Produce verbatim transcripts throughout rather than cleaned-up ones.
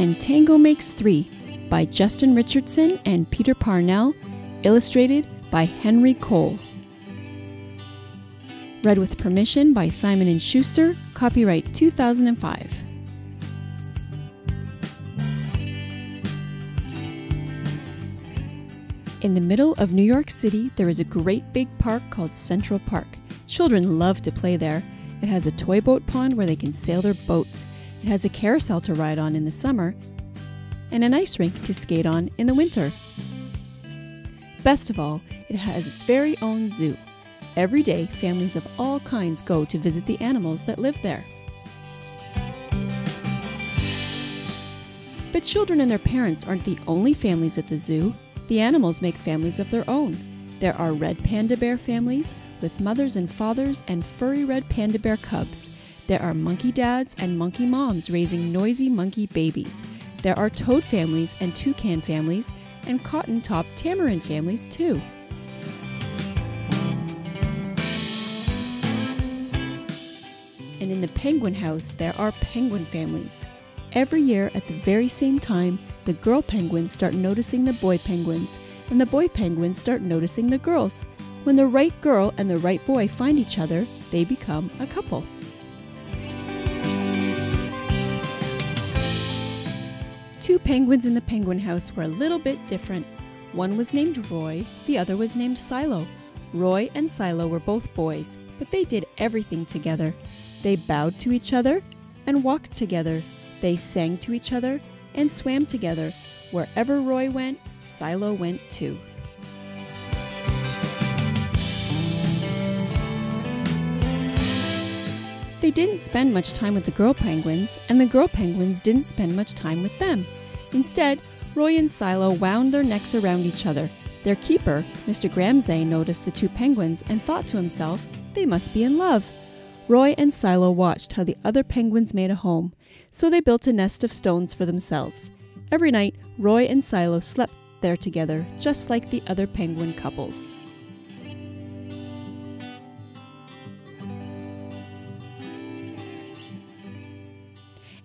And Tango Makes Three by Justin Richardson and Peter Parnell, illustrated by Henry Cole. Read with permission by Simon and Schuster, copyright two thousand five. In the middle of New York City, there is a great big park called Central Park. Children love to play there. It has a toy boat pond where they can sail their boats. It has a carousel to ride on in the summer and an ice rink to skate on in the winter. Best of all, it has its very own zoo. Every day, families of all kinds go to visit the animals that live there. But children and their parents aren't the only families at the zoo. The animals make families of their own. There are red panda bear families with mothers and fathers and furry red panda bear cubs. There are monkey dads and monkey moms raising noisy monkey babies. There are toad families and toucan families and cotton top tamarin families too. And in the penguin house, there are penguin families. Every year at the very same time, the girl penguins start noticing the boy penguins, and the boy penguins start noticing the girls. When the right girl and the right boy find each other, they become a couple. Two penguins in the penguin house were a little bit different. One was named Roy, the other was named Silo. Roy and Silo were both boys, but they did everything together. They bowed to each other and walked together. They sang to each other and swam together. Wherever Roy went, Silo went too. They didn't spend much time with the girl penguins, and the girl penguins didn't spend much time with them. Instead, Roy and Silo wound their necks around each other. Their keeper, Mister Gramzay, noticed the two penguins and thought to himself, they must be in love. Roy and Silo watched how the other penguins made a home, so they built a nest of stones for themselves. Every night, Roy and Silo slept there together, just like the other penguin couples.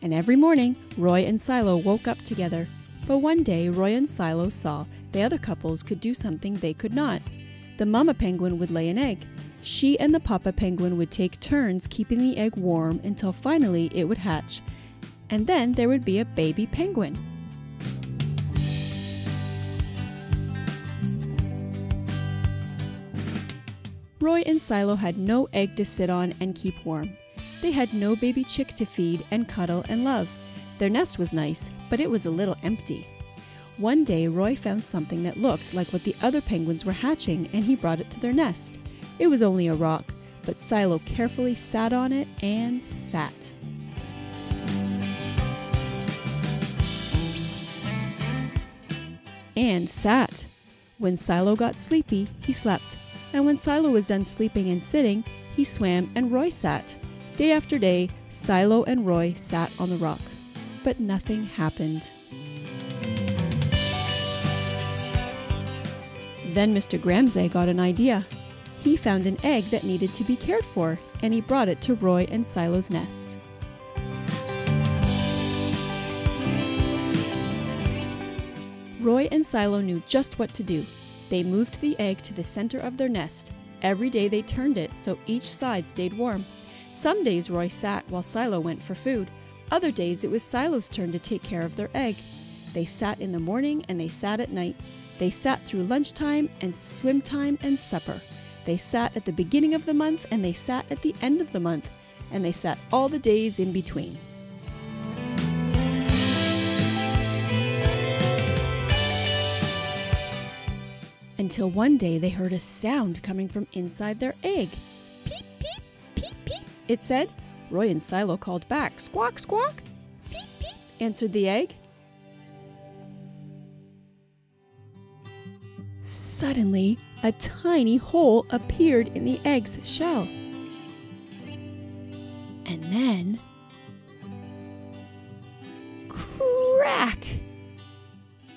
And every morning, Roy and Silo woke up together. But one day, Roy and Silo saw the other couples could do something they could not. The mama penguin would lay an egg. She and the papa penguin would take turns keeping the egg warm until finally it would hatch, and then there would be a baby penguin. Roy and Silo had no egg to sit on and keep warm. They had no baby chick to feed and cuddle and love. Their nest was nice, but it was a little empty. One day, Roy found something that looked like what the other penguins were hatching, and he brought it to their nest. It was only a rock, but Silo carefully sat on it and sat. And sat. When Silo got sleepy, he slept. And when Silo was done sleeping and sitting, he swam and Roy sat. Day after day, Silo and Roy sat on the rock. But nothing happened. Then Mister Gramzay got an idea. He found an egg that needed to be cared for, and he brought it to Roy and Silo's nest. Roy and Silo knew just what to do. They moved the egg to the center of their nest. Every day they turned it so each side stayed warm. Some days Roy sat while Silo went for food. Other days it was Silo's turn to take care of their egg. They sat in the morning and they sat at night. They sat through lunchtime and swim time and supper. They sat at the beginning of the month, and they sat at the end of the month, and they sat all the days in between. Until one day they heard a sound coming from inside their egg. Peep, peep, peep, peep, it said. Roy and Silo called back, squawk, squawk. Peep, peep, answered the egg. Suddenly, a tiny hole appeared in the egg's shell. And then, crack!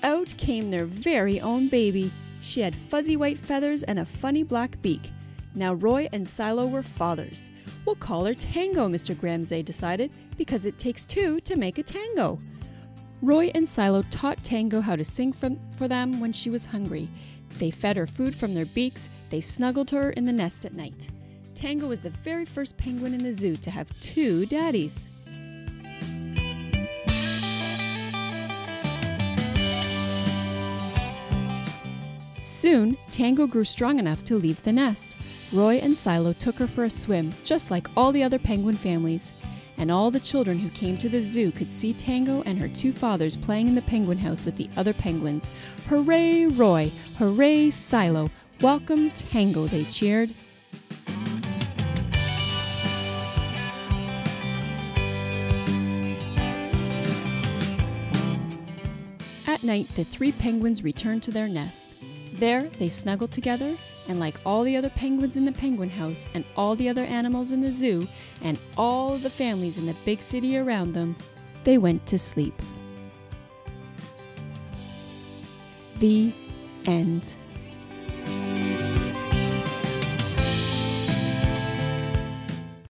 Out came their very own baby. She had fuzzy white feathers and a funny black beak. Now Roy and Silo were fathers. We'll call her Tango, Mister Gramzay decided, because it takes two to make a tango. Roy and Silo taught Tango how to sing from, for them when she was hungry. They fed her food from their beaks. They snuggled her in the nest at night. Tango was the very first penguin in the zoo to have two daddies. Soon, Tango grew strong enough to leave the nest. Roy and Silo took her for a swim, just like all the other penguin families. And all the children who came to the zoo could see Tango and her two fathers playing in the penguin house with the other penguins. "Hooray, Roy! Hooray, Silo! Welcome, Tango!" they cheered. At night, the three penguins returned to their nest. There, they snuggled together, and like all the other penguins in the penguin house and all the other animals in the zoo and all the families in the big city around them, they went to sleep. The end.